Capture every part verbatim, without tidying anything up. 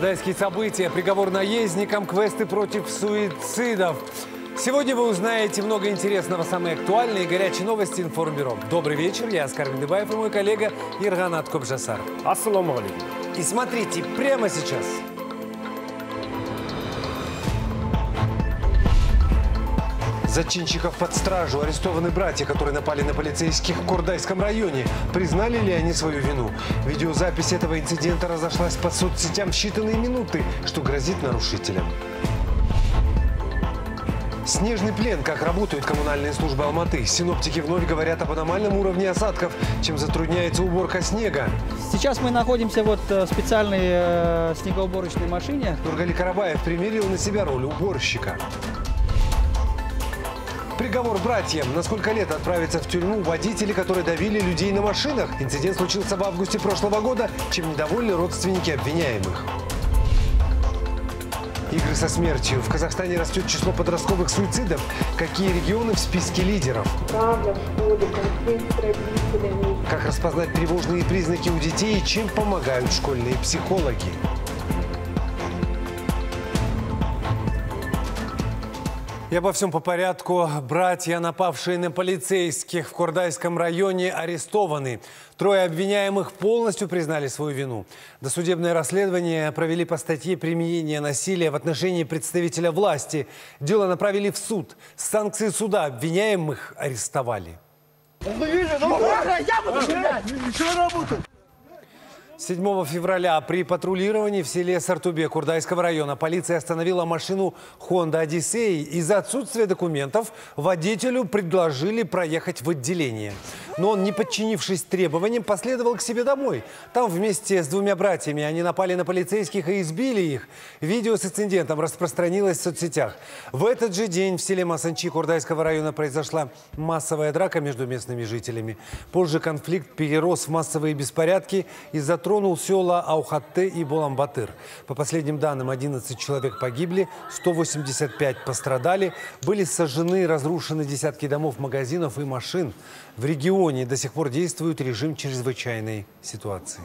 Кордайские события, приговор наездникам, квесты против суицидов. Сегодня вы узнаете много интересного, самые актуальные и горячие новости Информбюро. Добрый вечер, я Оскар Дебаев и мой коллега Еркенат Копжасар. Ассаламу алейкум. И смотрите прямо сейчас. Зачинщиков под стражу, арестованы братья, которые напали на полицейских в Кордайском районе. Признали ли они свою вину? Видеозапись этого инцидента разошлась по соцсетям в считанные минуты, что грозит нарушителям. Снежный плен. Как работают коммунальные службы Алматы? Синоптики вновь говорят об аномальном уровне осадков, чем затрудняется уборка снега. Сейчас мы находимся вот в специальной снегоуборочной машине. Нургали Карабаев примерил на себя роль уборщика. Приговор братьям. На сколько лет отправятся в тюрьму водители, которые давили людей на машинах? Инцидент случился в августе прошлого года, чем недовольны родственники обвиняемых. Игры со смертью. В Казахстане растет число подростковых суицидов. Какие регионы в списке лидеров? Травля, школы, конфликт с родителями. Как распознать тревожные признаки у детей и чем помогают школьные психологи? И обо всем по порядку. Братья, напавшие на полицейских в Кордайском районе, арестованы. Трое обвиняемых полностью признали свою вину. Досудебное расследование провели по статье «Применение насилия в отношении представителя власти». Дело направили в суд. С санкции суда обвиняемых арестовали. седьмого февраля при патрулировании в селе Сартубе Кордайского района полиция остановила машину Honda Odyssey. Из-за отсутствия документов водителю предложили проехать в отделение. Но он, не подчинившись требованиям, последовал к себе домой. Там вместе с двумя братьями они напали на полицейских и избили их. Видео с инцидентом распространилось в соцсетях. В этот же день в селе Масанчи Кордайского района произошла массовая драка между местными жителями. Позже конфликт перерос в массовые беспорядки из-за того, тронул села Аухатте и Боламбатыр. По последним данным, одиннадцать человек погибли, сто восемьдесят пять пострадали, были сожжены и разрушены десятки домов, магазинов и машин. В регионе до сих пор действует режим чрезвычайной ситуации.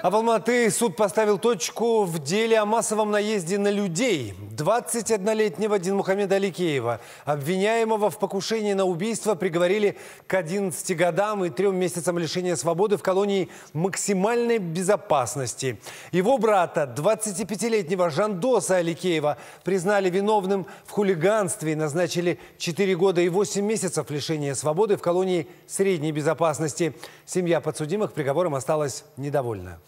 А в Алматы суд поставил точку в деле о массовом наезде на людей. двадцатиоднолетнего Дин Мухаммеда Аликеева, обвиняемого в покушении на убийство, приговорили к одиннадцати годам и трем месяцам лишения свободы в колонии максимальной безопасности. Его брата, двадцатипятилетнего Жандоса Аликеева, признали виновным в хулиганстве и назначили четыре года и восемь месяцев лишения свободы в колонии средней безопасности. Семья подсудимых приговором осталась недовольна.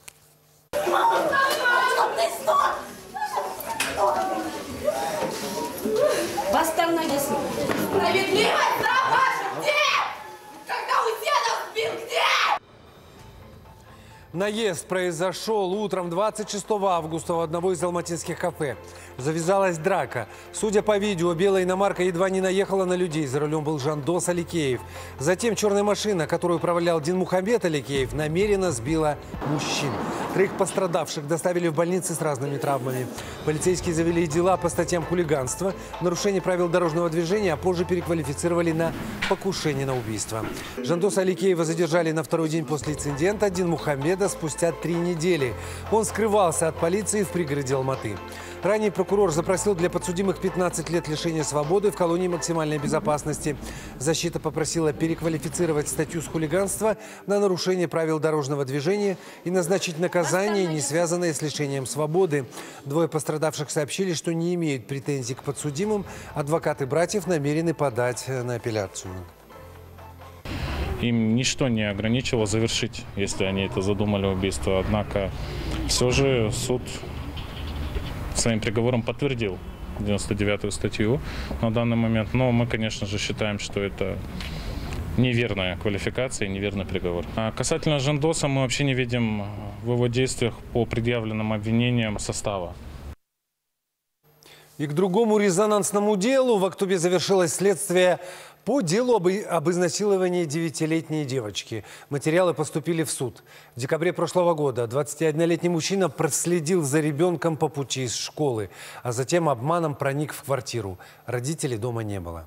Восстановись. Справедливость за ваших дел! Когда у дедов сбил, где? Наезд произошел утром двадцать шестого августа у одного из алматинских кафе. Завязалась драка. Судя по видео, белая иномарка едва не наехала на людей. За рулем был Жандос Аликеев. Затем черная машина, которую управлял Дин Мухаммед Аликеев, намеренно сбила мужчин. Троих пострадавших доставили в больницы с разными травмами. Полицейские завели дела по статьям хулиганства, нарушение правил дорожного движения, а позже переквалифицировали на покушение на убийство. Жандоса Аликеева задержали на второй день после инцидента, Дин Мухаммеда спустя три недели. Он скрывался от полиции в пригороде Алматы. Ранее прокурор запросил для подсудимых пятнадцать лет лишения свободы в колонии максимальной безопасности. Защита попросила переквалифицировать статью с хулиганства на нарушение правил дорожного движения и назначить наказание, не связанное с лишением свободы. Двое пострадавших сообщили, что не имеют претензий к подсудимым. Адвокаты братьев намерены подать на апелляцию. Им ничто не ограничило завершить, если они это задумали, убийство. Однако все же суд своим приговором подтвердил девяносто девятую статью на данный момент. Но мы, конечно же, считаем, что это неверная квалификация и неверный приговор. А касательно Жандоса, мы вообще не видим в его действиях по предъявленным обвинениям состава. И к другому резонансному делу в Актубе завершилось следствие по делу об, об изнасиловании девятилетней девочки. Материалы поступили в суд. В декабре прошлого года двадцатиоднолетний мужчина проследил за ребенком по пути из школы, а затем обманом проник в квартиру. Родителей дома не было.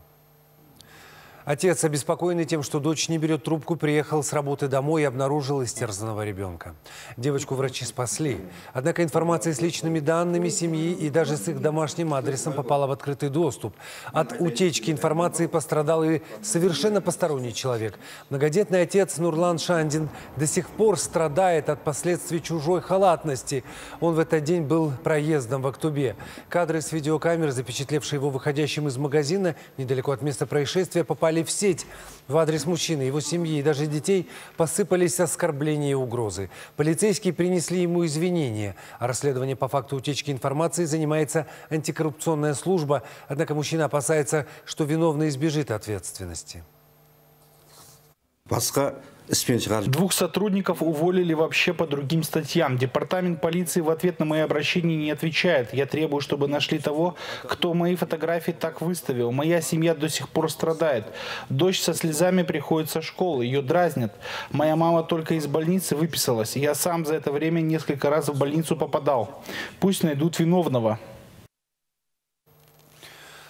Отец, обеспокоенный тем, что дочь не берет трубку, приехал с работы домой и обнаружил истерзанного ребенка. Девочку врачи спасли. Однако информация с личными данными семьи и даже с их домашним адресом попала в открытый доступ. От утечки информации пострадал и совершенно посторонний человек. Многодетный отец Нурлан Шандин до сих пор страдает от последствий чужой халатности. Он в этот день был проездом в Актубе. Кадры с видеокамер, запечатлевшие его выходящим из магазина недалеко от места происшествия, попали в сеть. В адрес мужчины, его семьи и даже детей посыпались оскорбления и угрозы. Полицейские принесли ему извинения. А расследование по факту утечки информации занимается антикоррупционная служба. Однако мужчина опасается, что виновный избежит ответственности. Двух сотрудников уволили вообще по другим статьям. Департамент полиции в ответ на мои обращения не отвечает. Я требую, чтобы нашли того, кто мои фотографии так выставил. Моя семья до сих пор страдает. Дочь со слезами приходит со школы. Ее дразнят. Моя мама только из больницы выписалась. Я сам за это время несколько раз в больницу попадал. Пусть найдут виновного.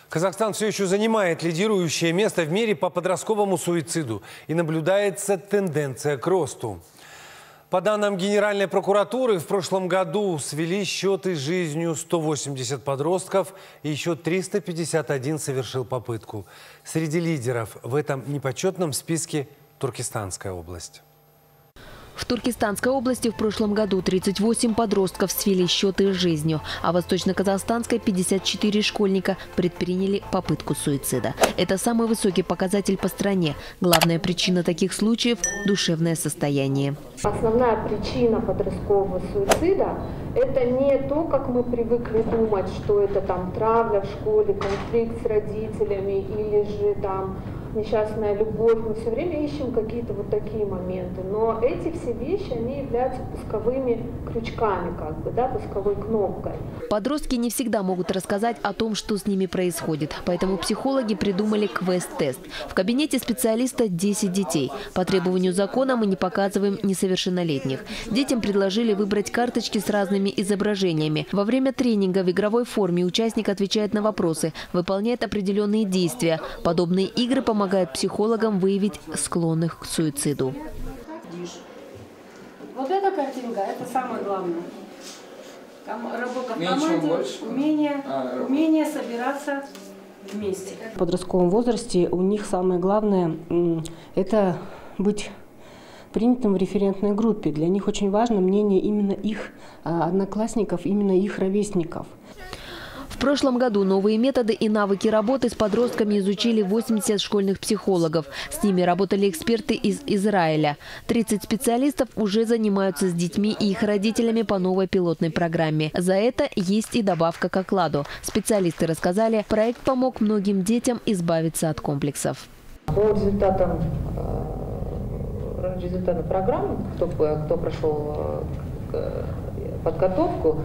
Казахстан все еще занимает лидирующее место в мире по подростковому суициду, и наблюдается тенденция к росту. По данным Генеральной прокуратуры, в прошлом году свели счеты с жизнью сто восемьдесят подростков, и еще триста пятьдесят один совершил попытку. Среди лидеров в этом непочетном списке Туркестанская область. В Туркестанской области в прошлом году тридцать восемь подростков свели счеты с жизнью, а в Восточно-Казахстанской пятьдесят четыре школьника предприняли попытку суицида. Это самый высокий показатель по стране. Главная причина таких случаев – душевное состояние. Основная причина подросткового суицида – это не то, как мы привыкли думать, что это там травля в школе, конфликт с родителями или же там несчастная любовь. Мы все время ищем какие-то вот такие моменты. Но эти все вещи, они являются пусковыми крючками, как бы, да, пусковой кнопкой. Подростки не всегда могут рассказать о том, что с ними происходит. Поэтому психологи придумали квест-тест. В кабинете специалиста десять детей. По требованию закона мы не показываем несовершеннолетних. Детям предложили выбрать карточки с разными изображениями. Во время тренинга в игровой форме участник отвечает на вопросы, выполняет определенные действия. Подобные игры помогают помогает психологам выявить склонных к суициду. Вот эта картинка, это самое главное. Там работа в команде, умение, умение собираться вместе. В подростковом возрасте у них самое главное – это быть принятым в референтной группе. Для них очень важно мнение именно их одноклассников, именно их ровесников. В прошлом году новые методы и навыки работы с подростками изучили восемьдесят школьных психологов. С ними работали эксперты из Израиля. тридцать специалистов уже занимаются с детьми и их родителями по новой пилотной программе. За это есть и добавка к окладу. Специалисты рассказали, проект помог многим детям избавиться от комплексов. По результатам, результатам программы, кто, кто прошел подготовку,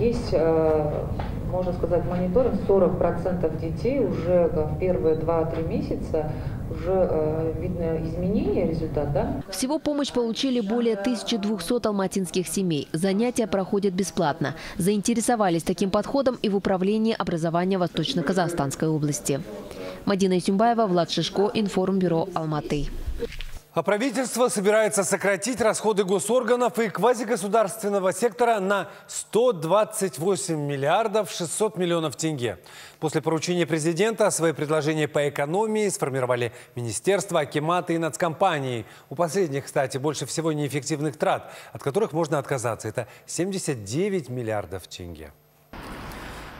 есть, можно сказать, мониторинг. сорок процентов детей уже в первые два-три месяца уже видно изменение, результат, да? Всего помощь получили более тысячи двухсот алматинских семей. Занятия проходят бесплатно. Заинтересовались таким подходом и в управлении образования Восточно-Казахстанской области. Мадина Исюмбаева, Влад Шишко, Информбюро Алматы. А правительство собирается сократить расходы госорганов и квазигосударственного сектора на сто двадцать восемь миллиардов шестьсот миллионов тенге. После поручения президента свои предложения по экономии сформировали министерства, акиматы и нацкомпании. У последних, кстати, больше всего неэффективных трат, от которых можно отказаться. Это семьдесят девять миллиардов тенге.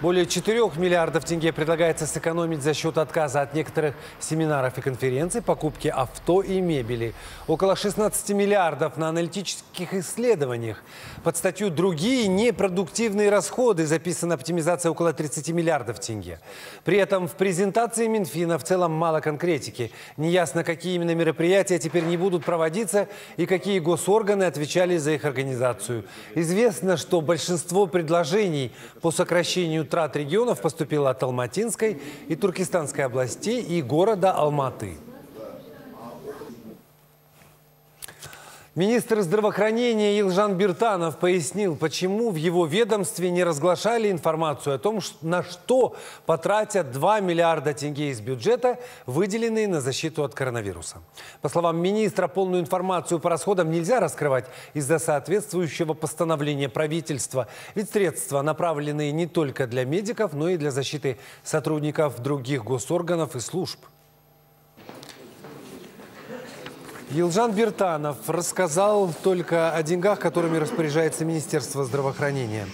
Более четырёх миллиардов тенге предлагается сэкономить за счет отказа от некоторых семинаров и конференций, покупки авто и мебели. Около шестнадцати миллиардов на аналитических исследованиях. Под статью «Другие непродуктивные расходы» записана оптимизация около тридцати миллиардов тенге. При этом в презентации Минфина в целом мало конкретики. Неясно, какие именно мероприятия теперь не будут проводиться и какие госорганы отвечали за их организацию. Известно, что большинство предложений по сокращению трат регионов поступило от Алматинской и Туркестанской областей и города Алматы. Министр здравоохранения Елжан Биртанов пояснил, почему в его ведомстве не разглашали информацию о том, на что потратят два миллиарда тенге из бюджета, выделенные на защиту от коронавируса. По словам министра, полную информацию по расходам нельзя раскрывать из-за соответствующего постановления правительства. Ведь средства, направленные не только для медиков, но и для защиты сотрудников других госорганов и служб. Елжан Биртанов рассказал только о деньгах, которыми распоряжается Министерство здравоохранения.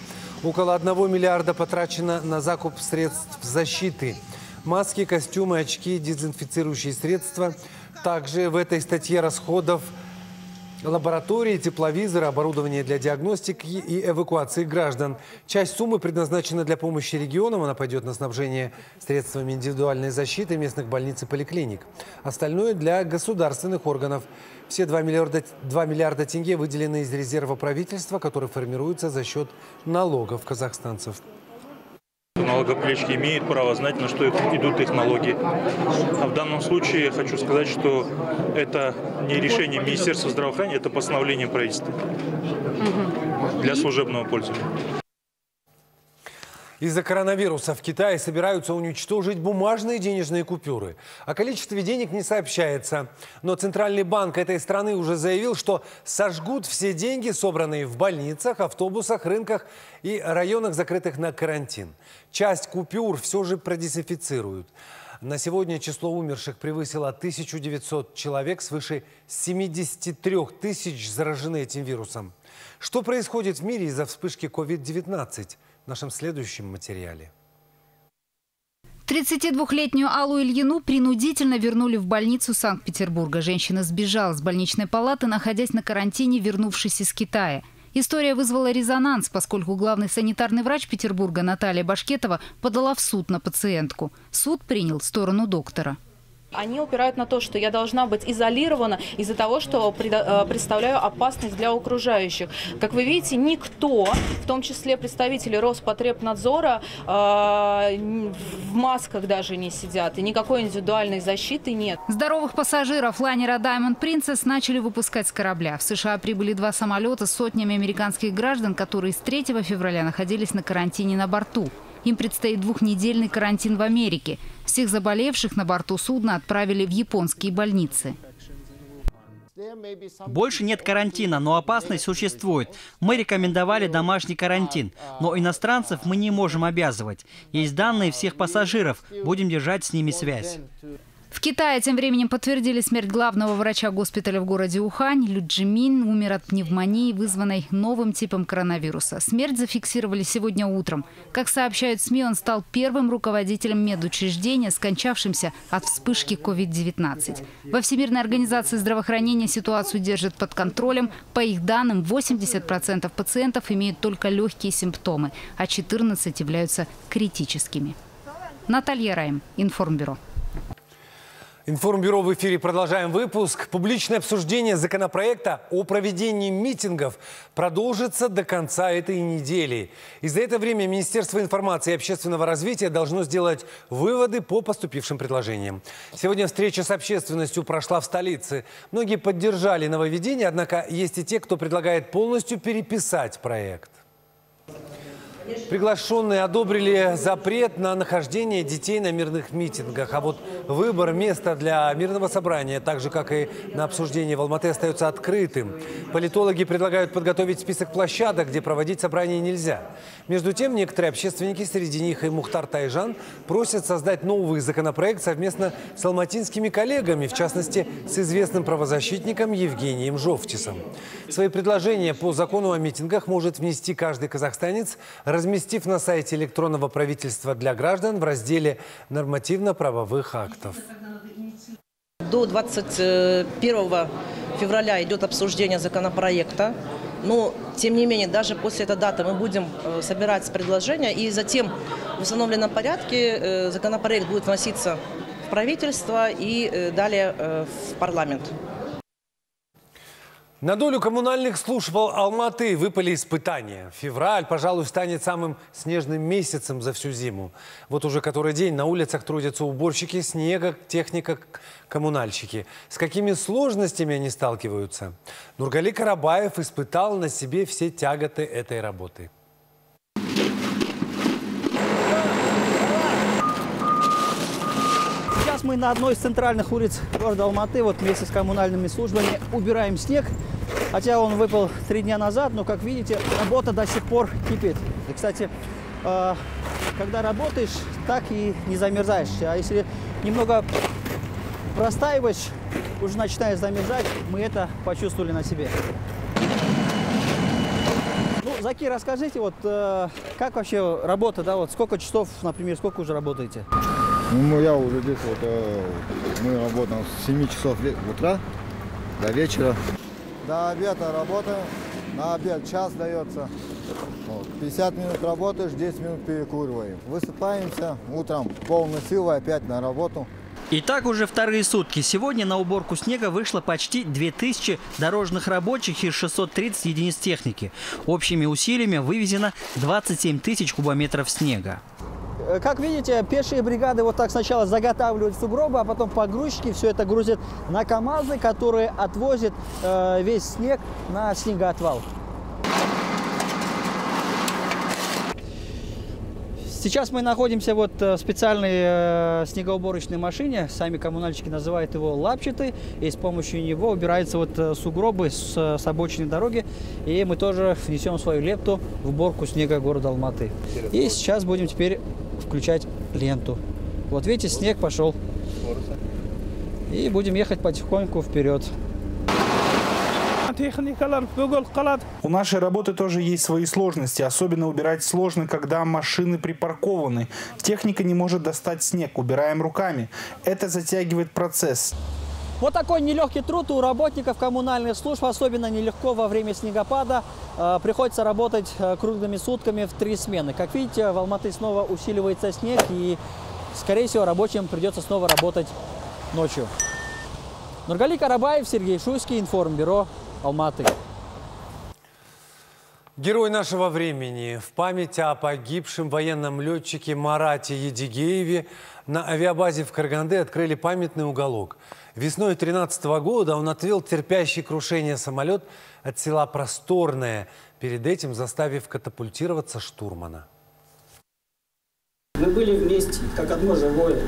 Около одного миллиарда потрачено на закуп средств защиты. Маски, костюмы, очки, дезинфицирующие средства. Также в этой статье расходов лаборатории, тепловизоры, оборудование для диагностики и эвакуации граждан. Часть суммы предназначена для помощи регионам. Она пойдет на снабжение средствами индивидуальной защиты местных больниц и поликлиник. Остальное для государственных органов. Все два миллиарда, два миллиарда тенге выделены из резерва правительства, который формируется за счет налогов казахстанцев. Налогоплательщики имеют право знать, на что идут их налоги. А в данном случае я хочу сказать, что это не решение Министерства здравоохранения, это постановление правительства для служебного пользования. Из-за коронавируса в Китае собираются уничтожить бумажные денежные купюры. О количестве денег не сообщается. Но Центральный банк этой страны уже заявил, что сожгут все деньги, собранные в больницах, автобусах, рынках и районах, закрытых на карантин. Часть купюр все же продезинфицируют. На сегодня число умерших превысило тысячу девятьсот человек, свыше семидесяти трёх тысяч заражены этим вирусом. Что происходит в мире из-за вспышки ковид девятнадцать? В нашем следующем материале. тридцатидвухлетнюю Аллу Ильину принудительно вернули в больницу Санкт-Петербурга. Женщина сбежала с больничной палаты, находясь на карантине, вернувшись из Китая. История вызвала резонанс, поскольку главный санитарный врач Петербурга Наталья Башкетова подала в суд на пациентку. Суд принял сторону доктора. Они упирают на то, что я должна быть изолирована из-за того, что представляю опасность для окружающих. Как вы видите, никто, в том числе представители Роспотребнадзора, в масках даже не сидят. И никакой индивидуальной защиты нет. Здоровых пассажиров лайнера «Даймонд Принцесс» начали выпускать с корабля. В США прибыли два самолета с сотнями американских граждан, которые с третьего февраля находились на карантине на борту. Им предстоит двухнедельный карантин в Америке. Всех заболевших на борту судна отправили в японские больницы. Больше нет карантина, но опасность существует. Мы рекомендовали домашний карантин, но иностранцев мы не можем обязывать. Есть данные всех пассажиров, будем держать с ними связь. В Китае тем временем подтвердили смерть главного врача госпиталя в городе Ухань. Лю Джимин умер от пневмонии, вызванной новым типом коронавируса. Смерть зафиксировали сегодня утром. Как сообщают СМИ, он стал первым руководителем медучреждения, скончавшимся от вспышки ковид девятнадцать. Во Всемирной организации здравоохранения ситуацию держат под контролем. По их данным, восемьдесят процентов пациентов имеют только легкие симптомы, а четырнадцать процентов являются критическими. Наталья Райм, Информбюро. Информбюро в эфире. Продолжаем выпуск. Публичное обсуждение законопроекта о проведении митингов продолжится до конца этой недели. И за это время Министерство информации и общественного развития должно сделать выводы по поступившим предложениям. Сегодня встреча с общественностью прошла в столице. Многие поддержали нововведение, однако есть и те, кто предлагает полностью переписать проект. Приглашенные одобрили запрет на нахождение детей на мирных митингах. А вот выбор места для мирного собрания, так же, как и на обсуждение в Алматы, остается открытым. Политологи предлагают подготовить список площадок, где проводить собрания нельзя. Между тем, некоторые общественники, среди них и Мухтар Тайжан, просят создать новый законопроект совместно с алматинскими коллегами, в частности, с известным правозащитником Евгением Жовтисом. Свои предложения по закону о митингах может внести каждый казахстанец, разместив на сайте электронного правительства для граждан в разделе нормативно-правовых актов. До двадцать первого февраля идет обсуждение законопроекта. Но, тем не менее, даже после этой даты мы будем собирать предложения. И затем в установленном порядке законопроект будет вноситься в правительство и далее в парламент. На долю коммунальных служб Алматы выпали испытания. Февраль, пожалуй, станет самым снежным месяцем за всю зиму. Вот уже который день на улицах трудятся уборщики снега, техника, коммунальщики. С какими сложностями они сталкиваются? Нургали Карабаев испытал на себе все тяготы этой работы. Мы на одной из центральных улиц города Алматы вот вместе с коммунальными службами убираем снег. Хотя он выпал три дня назад, но, как видите, работа до сих пор кипит. И, кстати, когда работаешь, так и не замерзаешь. А если немного простаиваешь, уже начинаешь замерзать, мы это почувствовали на себе. Ну, Заки, расскажите, вот как вообще работа, да, вот сколько часов, например, сколько уже работаете? Ну, я уже здесь, вот, э, мы работаем с семи часов утра до вечера. До обеда работаем, на обед час дается. Вот. пятьдесят минут работаешь, десять минут перекуриваем. Высыпаемся утром, полной силой опять на работу. И так уже вторые сутки. Сегодня на уборку снега вышло почти две тысячи дорожных рабочих и шестьсот тридцать единиц техники. Общими усилиями вывезено двадцать семь тысяч кубометров снега. Как видите, пешие бригады вот так сначала заготавливают сугробы, а потом погрузчики все это грузят на КАМАЗы, которые отвозят э, весь снег на снегоотвал. Сейчас мы находимся вот в специальной э, снегоуборочной машине. Сами коммунальщики называют его лапчатый. И с помощью него убираются вот сугробы с, с обочины дороги. И мы тоже внесем свою лепту в уборку снега города Алматы. И сейчас будем теперь включать ленту. Вот видите, снег пошел. И будем ехать потихоньку вперед. У нашей работы тоже есть свои сложности. Особенно убирать сложно, когда машины припаркованы. Техника не может достать снег. Убираем руками. Это затягивает процесс. Вот такой нелегкий труд у работников коммунальных служб. Особенно нелегко во время снегопада. Приходится работать круглыми сутками в три смены. Как видите, в Алматы снова усиливается снег. И, скорее всего, рабочим придется снова работать ночью. Нургали Карабаев, Сергей Шуйский, Информбюро. Алматы. Герой нашего времени. В память о погибшем военном летчике Марате Едигееве на авиабазе в Караганде открыли памятный уголок. Весной две тысячи тринадцатого года он отвел терпящий крушение самолет от села Просторное, перед этим заставив катапультироваться штурмана. Мы были вместе, как одно живое,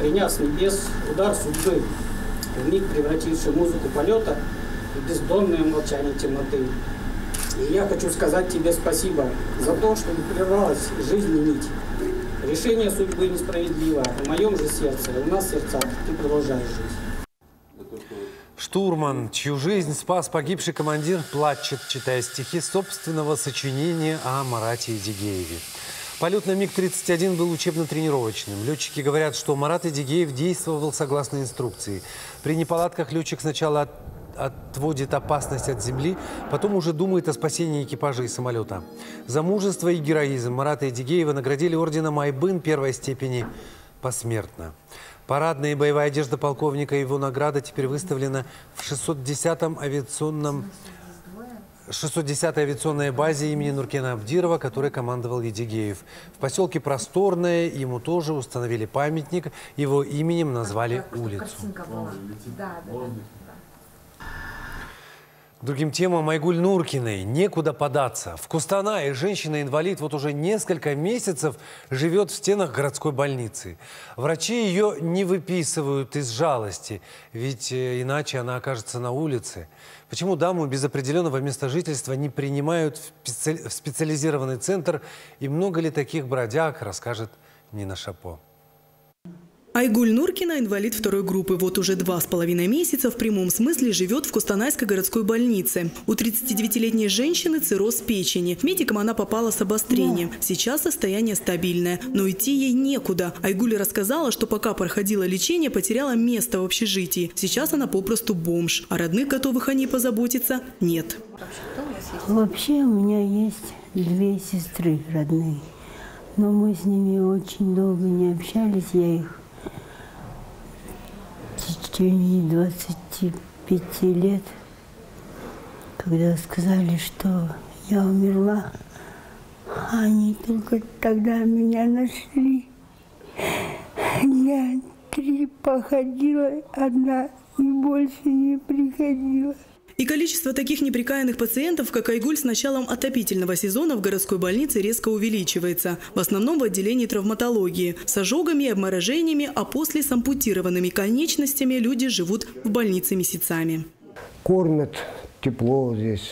приняв с небес удар судьбы, в миг превративший музыку полета бездонное молчание темноты. И я хочу сказать тебе спасибо за то, что не прервалась жизнь нить. Решение судьбы несправедливо. В моем же сердце, у нас сердца, ты продолжаешь жить. Штурман, чью жизнь спас погибший командир, плачет, читая стихи собственного сочинения о Марате Едигееве. Полет на миг тридцать один был учебно-тренировочным. Летчики говорят, что Марат Едигеев действовал согласно инструкции. При неполадках летчик сначала от отводит опасность от земли, потом уже думает о спасении экипажа и самолета. За мужество и героизм Марата Едигеева наградили орденом Айбын первой степени посмертно. Парадная и боевая одежда полковника и его награда теперь выставлена в шестьсот десятом авиационном... шестьсот десятой авиационной базе имени Нуркена Абдирова, которой командовал Едигеев. В поселке Просторное ему тоже установили памятник, его именем назвали улицу. Другим темам Айгуль Нуркиной некуда податься. В Кустанае женщина-инвалид вот уже несколько месяцев живет в стенах городской больницы. Врачи ее не выписывают из жалости, ведь иначе она окажется на улице. Почему даму без определенного места жительства не принимают в специализированный центр? И много ли таких бродяг, расскажет Нина Шапо. Айгуль Нуркина – инвалид второй группы. Вот уже два с половиной месяца в прямом смысле живет в Кустанайской городской больнице. У тридцатидевятилетней женщины цирроз печени. Медикам она попала с обострением. Сейчас состояние стабильное, но идти ей некуда. Айгуль рассказала, что пока проходила лечение, потеряла место в общежитии. Сейчас она попросту бомж, а родных, готовых о ней позаботиться, нет. Вообще у меня есть две сестры родные, но мы с ними очень долго не общались, я их... В течение двадцати пяти лет когда сказали, что я умерла, они только тогда меня нашли. Я три походила одна и больше не приходила. И количество таких неприкаянных пациентов, как Айгуль, с началом отопительного сезона в городской больнице резко увеличивается. В основном в отделении травматологии. С ожогами и обморожениями, а после с ампутированными конечностями люди живут в больнице месяцами. Кормят, тепло здесь,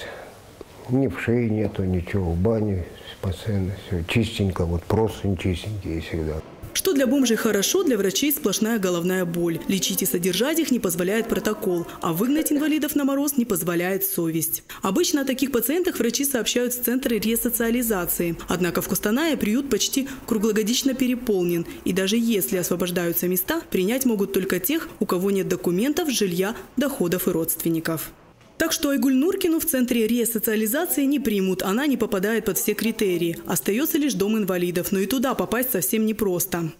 ни в шее нету, ничего, в бане, постоянно все чистенько, вот просто чистенькие всегда. Что для бомжей хорошо, для врачей сплошная головная боль. Лечить и содержать их не позволяет протокол, а выгнать инвалидов на мороз не позволяет совесть. Обычно о таких пациентах врачи сообщают в центры ресоциализации. Однако в Костанае приют почти круглогодично переполнен. И даже если освобождаются места, принять могут только тех, у кого нет документов, жилья, доходов и родственников. Так что Айгуль Нуркину в центре ресоциализации не примут. Она не попадает под все критерии. Остается лишь дом инвалидов. Но и туда попасть совсем непросто.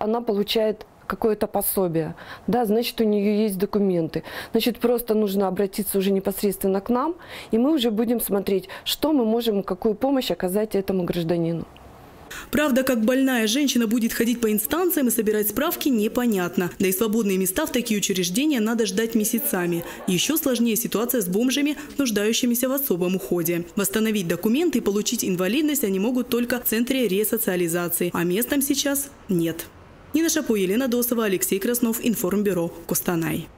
Она получает какое-то пособие. Да, значит, у нее есть документы. Значит, просто нужно обратиться уже непосредственно к нам. И мы уже будем смотреть, что мы можем, какую помощь оказать этому гражданину. Правда, как больная женщина будет ходить по инстанциям и собирать справки, непонятно. Да и свободные места в такие учреждения надо ждать месяцами. Еще сложнее ситуация с бомжами, нуждающимися в особом уходе. Восстановить документы и получить инвалидность они могут только в центре ресоциализации. А мест там сейчас нет. Нина Шапо, Елена Досова, Алексей Краснов, Информбюро, Костанай.